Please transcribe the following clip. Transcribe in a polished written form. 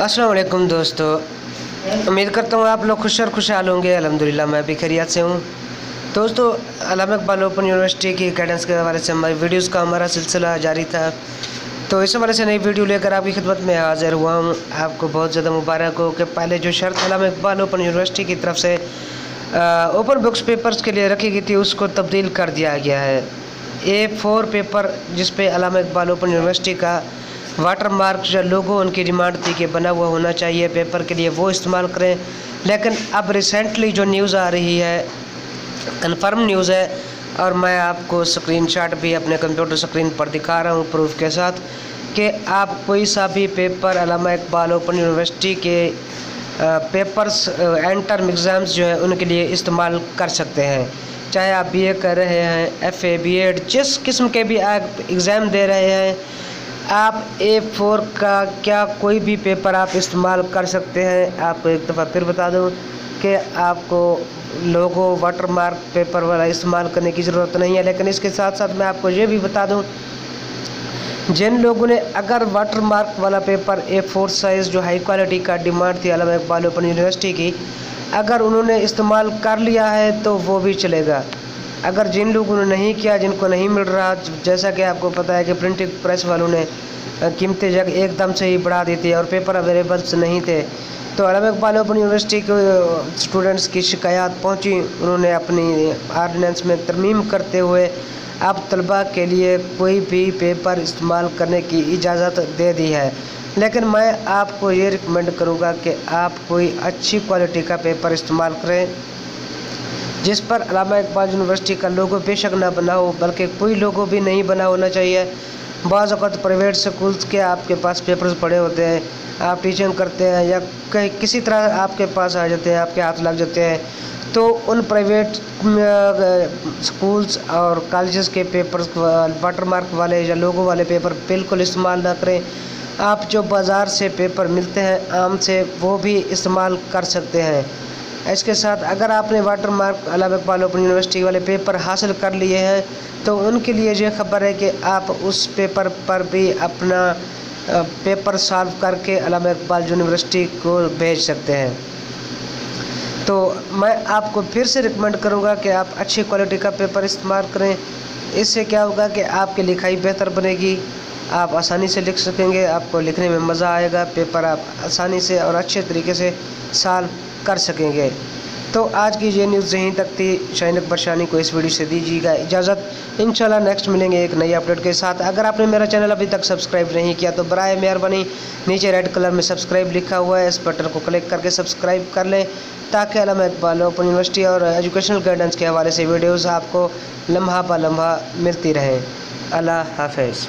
अस्सलाम वालेकुम दोस्तों, उम्मीद करता हूँ आप लोग खुश और खुशहाल होंगे। अल्हम्दुलिल्लाह मैं भी खैरियत से हूँ। दोस्तों, अल्लामा इकबाल ओपन यूनिवर्सिटी की गाइडेंस के हवाले से हमारी वीडियोस का हमारा सिलसिला जारी था, तो इस हवाले से नई वीडियो लेकर आपकी खिदमत में हाजिर हुआ हूँ। आपको बहुत ज़्यादा मुबारक हो कि पहले जो शर्त अल्लामा इकबाल ओपन यूनिवर्सिटी की तरफ से ओपन बुक्स पेपर्स के लिए रखी गई थी, उसको तब्दील कर दिया गया है। A4 पेपर जिस पे अल्लामा इकबाल ओपन यूनिवर्सिटी का वाटर मार्क जो लोगों उनकी डिमांड थी कि बना हुआ होना चाहिए पेपर के लिए, वो इस्तेमाल करें। लेकिन अब रिसेंटली जो न्यूज़ आ रही है, कंफर्म न्यूज़ है, और मैं आपको स्क्रीनशॉट भी अपने कंप्यूटर स्क्रीन पर दिखा रहा हूँ प्रूफ के साथ, कि आप कोई सा भी paper Allama Iqbal open university के पेपर्स एंटर एग्ज़ाम्स जो है उनके लिए इस्तेमाल कर सकते हैं। चाहे आप BA कर रहे हैं, FA, BA, जिस किस्म के भी आप एग्ज़ाम दे रहे हैं, आप A4 का क्या कोई भी पेपर आप इस्तेमाल कर सकते हैं। आपको एक दफ़ा फिर बता दूं कि आपको लोगो वाटर मार्क पेपर वाला इस्तेमाल करने की ज़रूरत नहीं है। लेकिन इसके साथ साथ मैं आपको ये भी बता दूं, जिन लोगों ने अगर वाटर मार्क वाला पेपर A4 साइज़ जो हाई क्वालिटी का डिमांड थी अल्लामा इकबाल ओपन यूनिवर्सिटी की, अगर उन्होंने इस्तेमाल कर लिया है तो वो भी चलेगा। अगर जिन लोगों ने नहीं किया, जिनको नहीं मिल रहा, जैसा कि आपको पता है कि प्रिंटिंग प्रेस वालों ने कीमतें जग एकदम से ही बढ़ा दी थी और पेपर अवेलेबल्स नहीं थे, तो अल्लामा इकबाल ओपन यूनिवर्सिटी के स्टूडेंट्स की शिकायत पहुंची। उन्होंने अपनी आर्डिनेंस में तरमीम करते हुए अब तलबा के लिए कोई भी पेपर इस्तेमाल करने की इजाज़त दे दी है। लेकिन मैं आपको ये रिकमेंड करूँगा कि आप कोई अच्छी क्वालिटी का पेपर इस्तेमाल करें, जिस पर अल्लामा इकबाल यूनिवर्सिटी का लोगो बेशक ना बना हो, बल्कि कोई लोगो भी नहीं बना होना चाहिए। बाज़ अवत प्राइवेट स्कूल्स के आपके पास पेपर्स पड़े होते हैं, आप टीचिंग करते हैं या कहीं किसी तरह आपके पास आ जाते हैं, आपके हाथ लग जाते हैं, तो उन प्राइवेट स्कूल्स और कॉलेजेस के पेपर्स वाटरमार्क वाले या लोगो वाले पेपर बिल्कुल इस्तेमाल ना करें। आप जो बाज़ार से पेपर मिलते हैं आम से, वो भी इस्तेमाल कर सकते हैं। इसके साथ अगर आपने watermark Allama Iqbal open university वाले पेपर हासिल कर लिए हैं, तो उनके लिए ये खबर है कि आप उस पेपर पर भी अपना पेपर सॉल्व करके अल्लामा इकबाल यूनिवर्सिटी को भेज सकते हैं। तो मैं आपको फिर से रिकमेंड करूँगा कि आप अच्छी क्वालिटी का पेपर इस्तेमाल करें। इससे क्या होगा कि आपकी लिखाई बेहतर बनेगी, आप आसानी से लिख सकेंगे, आपको लिखने में मज़ा आएगा, पेपर आप आसानी से और अच्छे तरीके से सॉल्व कर सकेंगे। तो आज की ये न्यूज़ यहीं तक थी। शाइन अकबर शानी को इस वीडियो से दीजिएगा इजाज़त। इंशाल्लाह नेक्स्ट मिलेंगे एक नई अपडेट के साथ। अगर आपने मेरा चैनल अभी तक सब्सक्राइब नहीं किया तो बराए मेहरबानी नीचे रेड कलर में सब्सक्राइब लिखा हुआ है, इस बटन को क्लिक करके सब्सक्राइब कर लें, ताकि अल्लामा इकबाल ओपन यूनिवर्सिटी और एजुकेशनल गाइडेंस के हवाले से वीडियोज़ आपको लम्हा ब लम्हा मिलती रहें। अल्लाह हाफिज़।